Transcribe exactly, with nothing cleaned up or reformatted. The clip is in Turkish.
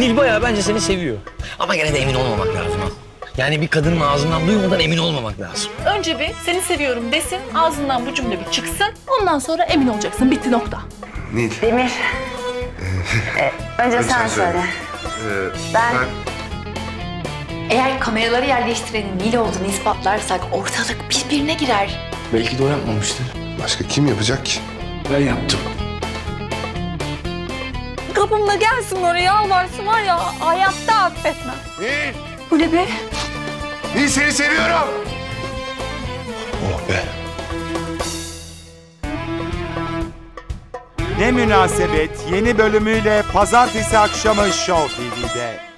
Nil bayağı bence seni seviyor. Ama gene de emin olmamak lazım ha. Yani bir kadının ağzından duymadan emin olmamak lazım. Önce bir seni seviyorum desin, ağzından bu cümle bir çıksın. Ondan sonra emin olacaksın, bitti nokta. Nil. Demir. ee, önce sen söyle. Ee, ben... ben... Eğer kameraları yerleştirenin Nil olduğunu ispatlarsak ortalık birbirine girer. Belki de o yapmamıştır. Başka kim yapacak ki? Ben yaptım. Kapımda gelsin oraya, alvarsın var ya, hayatta affetmem. Nil! Bu ne be? Nil, seni seviyorum! Oh be! Ne Münasebet yeni bölümüyle pazartesi akşamı Show T V'de.